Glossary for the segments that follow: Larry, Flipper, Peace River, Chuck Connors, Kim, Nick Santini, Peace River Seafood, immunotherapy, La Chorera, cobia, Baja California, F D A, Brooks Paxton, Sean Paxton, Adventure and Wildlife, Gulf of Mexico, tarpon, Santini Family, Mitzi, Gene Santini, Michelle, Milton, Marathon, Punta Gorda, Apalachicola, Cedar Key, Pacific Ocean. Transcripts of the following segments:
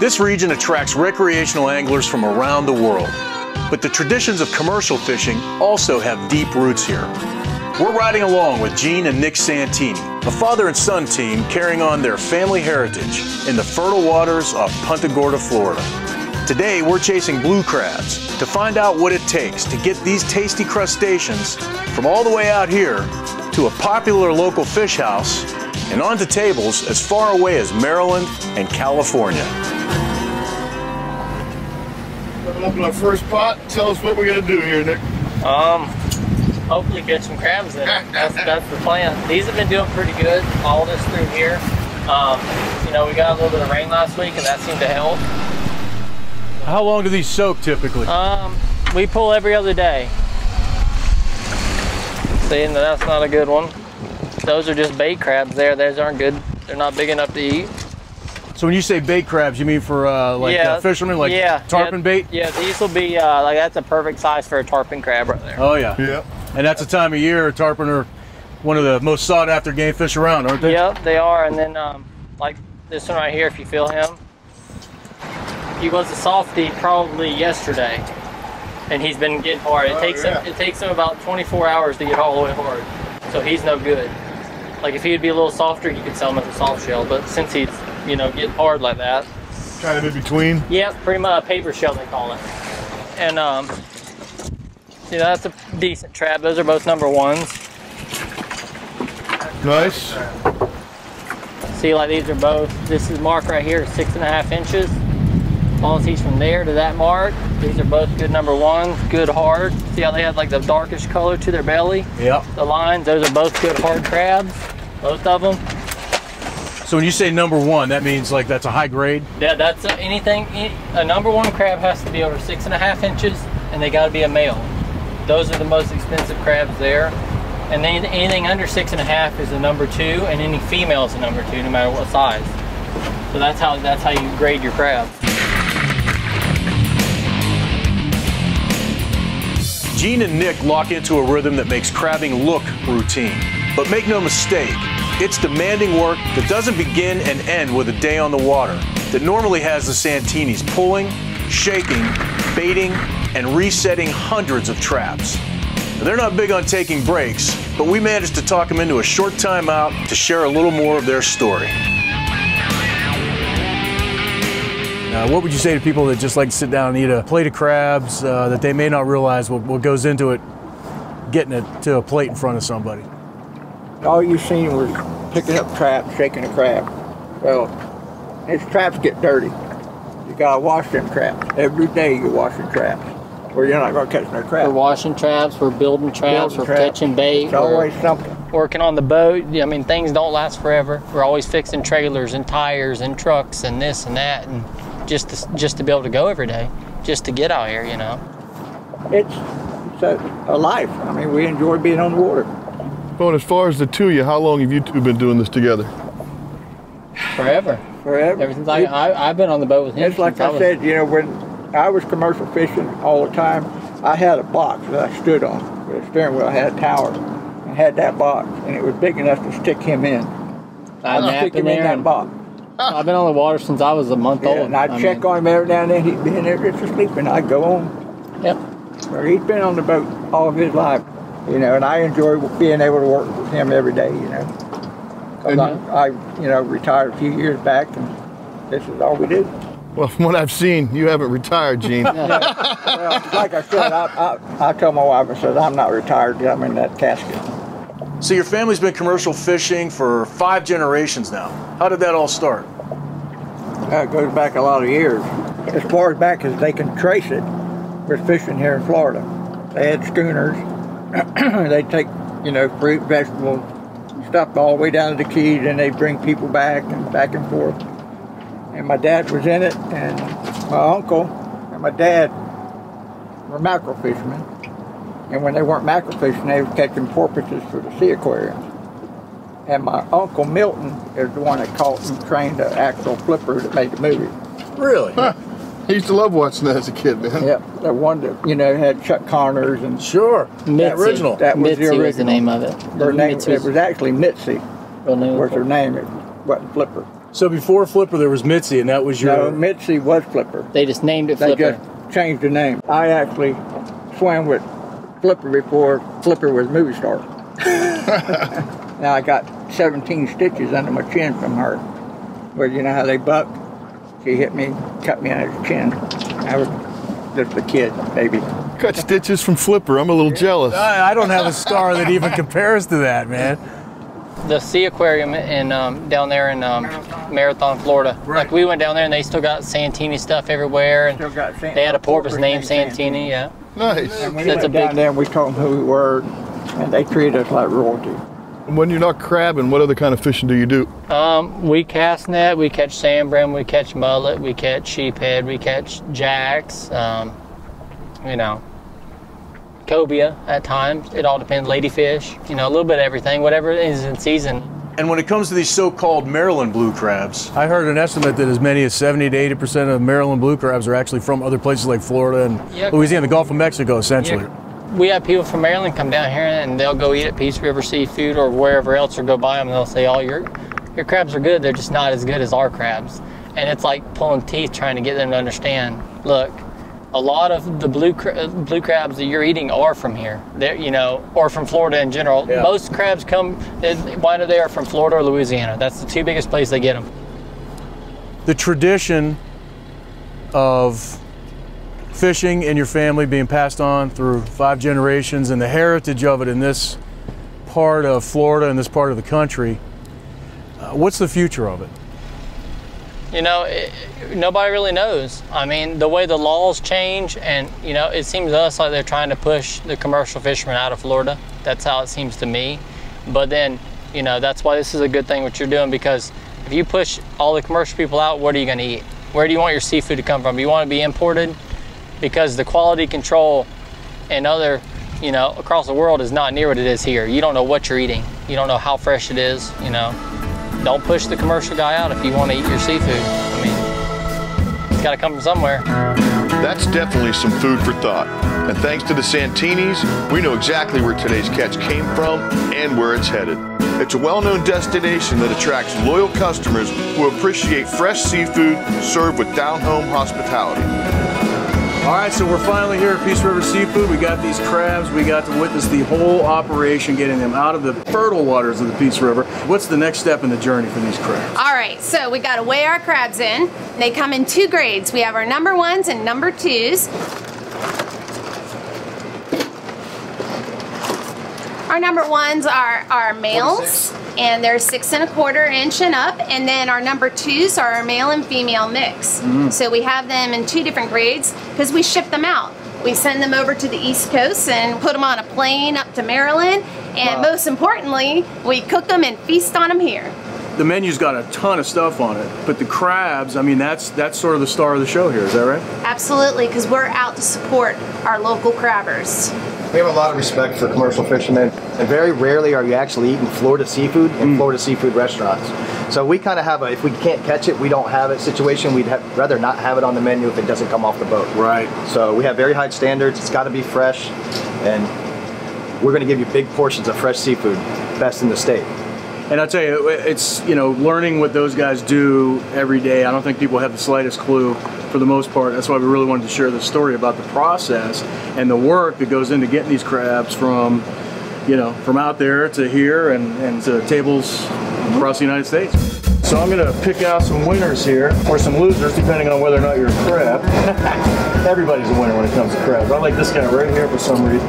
This region attracts recreational anglers from around the world, but the traditions of commercial fishing also have deep roots here. We're riding along with Gene and Nick Santini, a father and son team carrying on their family heritage in the fertile waters of Punta Gorda, Florida. Today, we're chasing blue crabs to find out what it takes to get these tasty crustaceans from all the way out here to a popular local fish house and onto tables as far away as Maryland and California. Coming up in our first pot, tell us what we're gonna do here, Nick. Hopefully get some crabs in. That's the plan. These have been doing pretty good all this through here. You know, we got a little bit of rain last week and that seemed to help. How long do these soak typically? We pull every other day. See, and that's not a good one. Those are just bait crabs there. Those aren't good. They're not big enough to eat. So when you say bait crabs, you mean for fishermen, like tarpon bait? Yeah, these will be, like that's a perfect size for a tarpon crab right there. Oh yeah. Yep. And that's the time of year tarpon are one of the most sought after game fish around, aren't they? Yep, they are. And then like this one right here, if you feel him, he was a softie probably yesterday, and he's been getting hard. It takes him about 24 hours to get all the way hard, so he's no good. Like if he would be a little softer, you could sell him as a soft shell, but since he's, you know, getting hard like that. Kind of in between? Yeah, pretty much a paper shell they call it. And you know, that's a decent trap. Those are both number ones. Nice. See, like these are both, this is mark right here, 6.5 inches. Balls he's from there to that mark. These are both good number ones, good hard. See how they have like the darkish color to their belly? Yep. The lines, those are both good hard crabs, both of them. So when you say number one, that means like that's a high grade? Yeah, that's a number one crab has to be over 6.5 inches and they gotta be a male. Those are the most expensive crabs there. And then anything under 6.5 is a number two, and any female is a number two, no matter what size. So that's how you grade your crabs. Gene and Nick lock into a rhythm that makes crabbing look routine. But make no mistake, it's demanding work that doesn't begin and end with a day on the water, that normally has the Santinis pulling, shaking, baiting, and resetting hundreds of traps. Now, they're not big on taking breaks, but we managed to talk them into a short time out to share a little more of their story. What would you say to people that just like to sit down and eat a plate of crabs that they may not realize what goes into it, getting it to a plate in front of somebody? All you've seen was picking up traps, shaking a crab. Well, these traps get dirty. You gotta wash them traps. Every day you're washing traps, or you're not gonna catch no traps. We're washing traps, we're building traps, catching bait. It's always something. Working on the boat, I mean, things don't last forever. We're always fixing trailers and tires and trucks and this and that, and just to be able to go every day, just to get out here, you know. It's a life. I mean, we enjoy being on the water. Well, as far as the two of you, how long have you two been doing this together? Forever. Forever. Ever since I've been on the boat with him. It's like I said, you know, when I was commercial fishing all the time, I had a box that I stood on with a steering wheel. I had a tower and had that box, and it was big enough to stick him in. I'd stick him in that box. I've been on the water since I was a month old. And I'd check on him every now and then. He'd be in there just asleep, and I'd go on. Yep. Well, he's been on the boat all of his life, you know, and I enjoy being able to work with him every day, you know. Because I retired a few years back, and this is all we do. Well, from what I've seen, you haven't retired, Gene. Yeah. Well, like I said, I told my wife, I said, I'm not retired. I'm in that casket. So your family's been commercial fishing for 5 generations now. How did that all start? It goes back a lot of years. As far back as they can trace it, was fishing here in Florida. They had schooners. They take, you know, fruit, vegetables, stuff all the way down to the Keys, and they bring people back and back and forth. And my dad was in it, and my uncle and my dad were mackerel fishermen. And when they weren't mackerel fishing, they were catching porpoises for the sea aquariums. And my uncle Milton is the one that caught and trained the actual flipper that made the movie. Really? Huh. I used to love watching that as a kid, man. Yeah, the one that, you know, had Chuck Connors and... Sure, the original. That was Mitzi the original. Was the name of it. Her name, it was actually Mitzi, was her name. It wasn't Flipper. So before Flipper, there was Mitzi, and that was your... No, Mitzi was Flipper. They just named it Flipper. They just changed the name. I actually swam with Flipper before Flipper was Movie Star. Now I got 17 stitches under my chin from her. Well, you know how they buck? She hit me, cut me under the chin. I was just a kid, baby. Cut stitches from Flipper. I'm a little jealous. I don't have a scar that even compares to that, man. The sea aquarium in down there in Marathon, Florida. Right. Like we went down there and they still got Santini stuff everywhere. And still got they had a porpoise named Santini. Yeah. Nice. And we went down there and we told them who we were, and they treated us like royalty. And when you're not crabbing, what other kind of fishing do you do? We cast net. We catch sand brim. We catch mullet. We catch sheephead. We catch jacks. You know, cobia at times. It all depends. Ladyfish, you know, a little bit of everything, whatever is in season. And when it comes to these so-called Maryland blue crabs, I heard an estimate that as many as 70 to 80% of Maryland blue crabs are actually from other places like Florida and Louisiana, the Gulf of Mexico, essentially. Yeah. We have people from Maryland come down here and they'll go eat at Peace River Seafood or wherever else, or go buy them and they'll say, oh, your crabs are good. They're just not as good as our crabs. And it's like pulling teeth trying to get them to understand, look, a lot of the blue crabs that you're eating are from here, you know, or from Florida in general. Yeah. Most crabs come, whether they are from Florida or Louisiana. That's the two biggest places they get them. The tradition of fishing in your family being passed on through 5 generations and the heritage of it in this part of Florida and this part of the country, what's the future of it? You know, nobody really knows. I mean, the way the laws change, and, you know, it seems to us like they're trying to push the commercial fishermen out of Florida. That's how it seems to me. But then, you know, that's why this is a good thing what you're doing, because if you push all the commercial people out, what are you going to eat? Where do you want your seafood to come from? Do you want to be imported? Because the quality control and other, you know, across the world is not near what it is here. You don't know what you're eating. You don't know how fresh it is, you know. Don't push the commercial guy out if you want to eat your seafood. I mean, it's got to come from somewhere. That's definitely some food for thought. And thanks to the Santinis, we know exactly where today's catch came from and where it's headed. It's a well-known destination that attracts loyal customers who appreciate fresh seafood served with down-home hospitality. All right, so we're finally here at Peace River Seafood. We got these crabs. We got to witness the whole operation, getting them out of the fertile waters of the Peace River. What's the next step in the journey for these crabs? All right, so we got to weigh our crabs in. They come in 2 grades. We have our number 1s and number 2s. Our number 1s are our males, and they're 6 1/4 inch and up, and then our number 2s are our male and female mix. Mm. So we have them in 2 different grades because we ship them out. We send them over to the East Coast and put them on a plane up to Maryland, and most importantly, we cook them and feast on them here. The menu's got a ton of stuff on it, but the crabs, I mean, that's sort of the star of the show here, is that right? Absolutely, because we're out to support our local crabbers. We have a lot of respect for commercial fishermen, and very rarely are you actually eating Florida seafood in Florida seafood restaurants. So we kind of have a, if we can't catch it, we don't have it situation. We'd rather not have it on the menu if it doesn't come off the boat. Right. So we have very high standards. It's got to be fresh, and we're going to give you big portions of fresh seafood, best in the state. And I'll tell you, it's, you know, learning what those guys do every day. I don't think people have the slightest clue for the most part. That's why we really wanted to share this story about the process and the work that goes into getting these crabs from, you know, from out there to here and to tables across the United States. So I'm going to pick out some winners here, or some losers, depending on whether or not you're a crab. Everybody's a winner when it comes to crabs. I like this guy right here for some reason.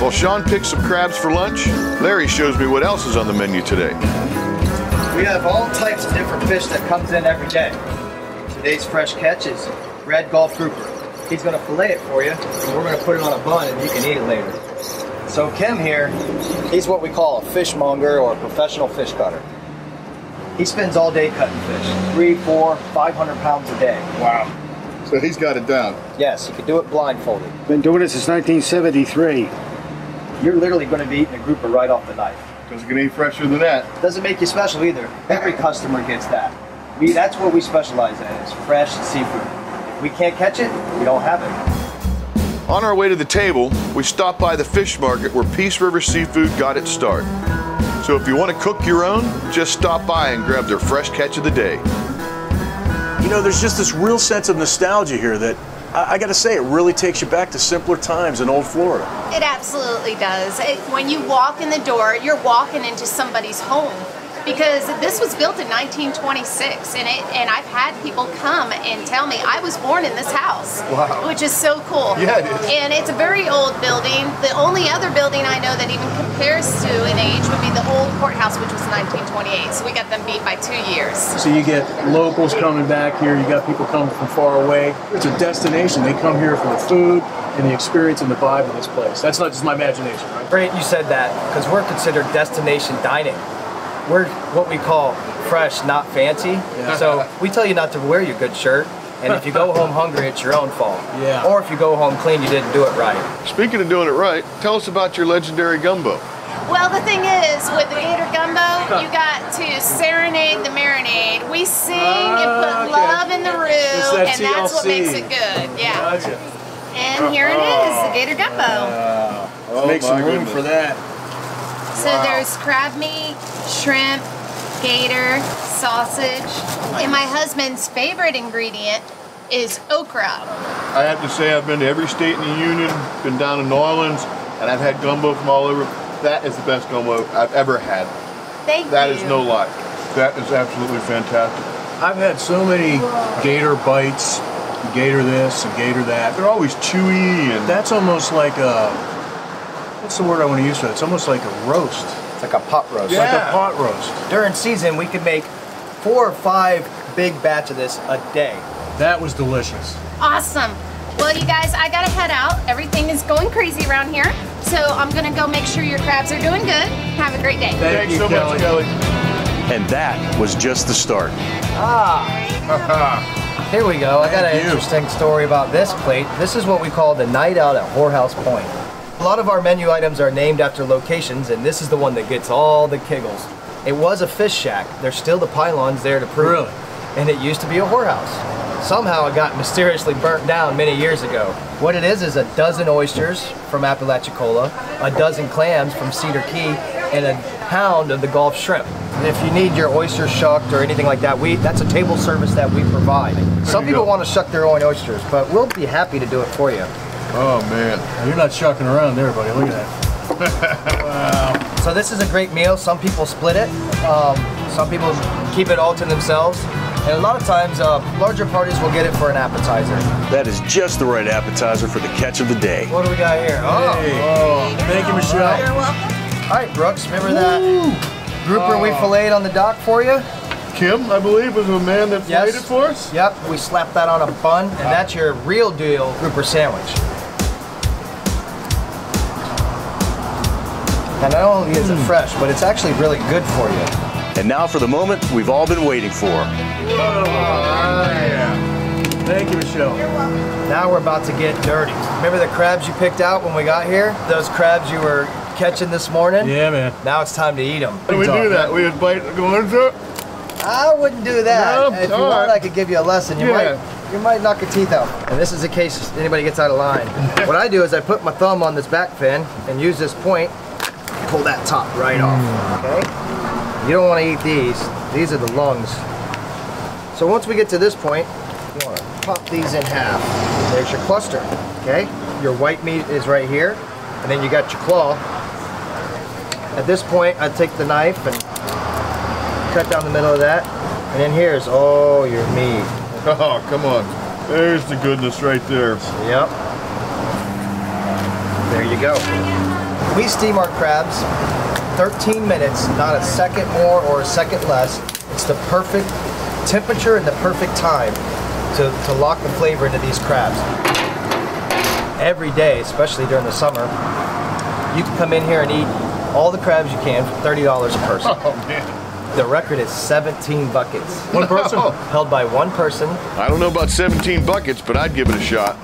While Sean picks some crabs for lunch, Larry shows me what else is on the menu today. We have all types of different fish that comes in every day. Today's fresh catch is red Gulf grouper. He's going to fillet it for you, and we're going to put it on a bun, and you can eat it later. So Kim here, he's what we call a fishmonger or a professional fish cutter. He spends all day cutting fish, 300, 400, 500 pounds a day. Wow. So he's got it down. Yes, you can do it blindfolded. Been doing it since 1973. You're literally going to be eating a grouper right off the knife. Doesn't get any fresher than that. Doesn't make you special either. Every customer gets that. That's what we specialize in, is fresh seafood. If we can't catch it, we don't have it. On our way to the table, we stopped by the fish market where Peace River Seafood got its start. So if you want to cook your own, just stop by and grab their fresh catch of the day. You know, there's just this real sense of nostalgia here that I gotta say, it really takes you back to simpler times in old Florida. It absolutely does. When you walk in the door, you're walking into somebody's home, because this was built in 1926, and I've had people come and tell me I was born in this house. Wow. Which is so cool. Yeah, it is. And it's a very old building. The only other building I know that even compares to in age would be the old courthouse, which was 1928, so we got them beat by 2 years. So you get locals coming back here, you got people coming from far away. It's a destination. They come here for the food and the experience and the vibe of this place. That's not just my imagination, right? Great you said that, because we're considered destination dining. We're what we call fresh, not fancy. Yeah. So we tell you not to wear your good shirt, and if you go home hungry, it's your own fault. Yeah. Or if you go home clean, you didn't do it right. Speaking of doing it right, tell us about your legendary gumbo. Well, the thing is, with the gator gumbo, you got to serenade the marinade. We sing and put love in the roux, and that's what makes it good. Yeah. Gotcha. And here it is, the gator gumbo. Oh, make some room for that. So there's crab meat, shrimp, gator, sausage, and my husband's favorite ingredient is okra. I have to say, I've been to every state in the union, been down in New Orleans, and I've had gumbo from all over. That is the best gumbo I've ever had. Thank you. That is no lie. That is absolutely fantastic. I've had so many gator bites, gator this and gator that. They're always chewy, and that's almost like a... what's the word I want to use for that? It's almost like a roast. It's like a pot roast. Yeah. Like a pot roast. During season, we could make 4 or 5 big batches of this a day. That was delicious. Awesome. Well, you guys, I gotta head out. Everything is going crazy around here. So I'm gonna go make sure your crabs are doing good. Have a great day. Thanks so much, Kelly. And that was just the start. Here we go. I got an interesting story about this plate. This is what we call the night out at Whorehouse Point. A lot of our menu items are named after locations, and this is the one that gets all the giggles. It was a fish shack. There's still the pylons there to prove it. And it used to be a whorehouse. Somehow it got mysteriously burnt down many years ago. What it is a dozen oysters from Apalachicola, a dozen clams from Cedar Key, and a pound of the Gulf shrimp. And if you need your oysters shucked or anything like that, that's a table service that we provide. Some people want to shuck their own oysters, but we'll be happy to do it for you. Oh man, you're not shucking around there, buddy. Look at that. Wow. So this is a great meal. Some people split it. Some people keep it all to themselves. And a lot of times, larger parties will get it for an appetizer. That is just the right appetizer for the catch of the day. What do we got here? Oh, thank you, Michelle. Right. You're welcome. All right, Brooks, remember that grouper we filleted on the dock for you? Kim, I believe, was the man that filleted it for us? Yep, we slapped that on a bun, and that's your real deal grouper sandwich. And not only is it fresh, but it's actually really good for you. And now for the moment we've all been waiting for. Thank you, Michelle. You're welcome. Now we're about to get dirty. Remember the crabs you picked out when we got here? Those crabs you were catching this morning? Yeah, man. Now it's time to eat them. We do that. We would bite going into it. I wouldn't do that. No, if you want, I could give you a lesson. You might knock your teeth out. And this is the case anybody gets out of line. What I do is I put my thumb on this back fin and use this point. Pull that top right off, okay? You don't want to eat these. These are the lungs. So once we get to this point, you want to pop these in half. There's your cluster, okay? Your white meat is right here, and then you got your claw. At this point, I take the knife and cut down the middle of that, and then here's all your meat. Oh, come on. There's the goodness right there. Yep. There you go. We steam our crabs 13 minutes, not a second more or a second less. It's the perfect temperature and the perfect time to lock the flavor into these crabs. Every day, especially during the summer, you can come in here and eat all the crabs you can for $30 a person. Oh, man. The record is 17 buckets. One person? Held by one person. I don't know about 17 buckets, but I'd give it a shot.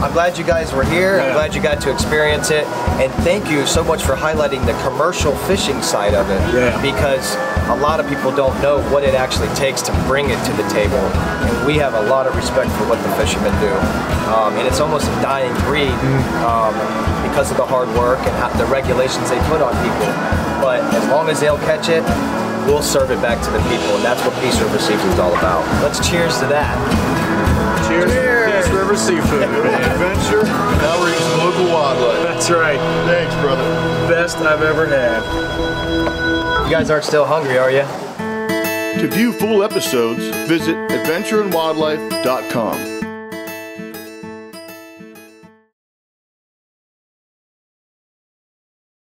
I'm glad you guys were here. I'm glad you got to experience it. And thank you so much for highlighting the commercial fishing side of it. Yeah. Because a lot of people don't know what it actually takes to bring it to the table, and we have a lot of respect for what the fishermen do. And it's almost a dying breed because of the hard work and the regulations they put on people. But as long as they'll catch it, we'll serve it back to the people, and that's what Peace River Seafood is all about. Let's cheers to that. Cheers, cheers. Peace River Seafood. Adventure, now we're using local wildlife. That's right. Thanks, brother. Best I've ever had. You guys aren't still hungry, are you? To view full episodes, visit adventureandwildlife.com.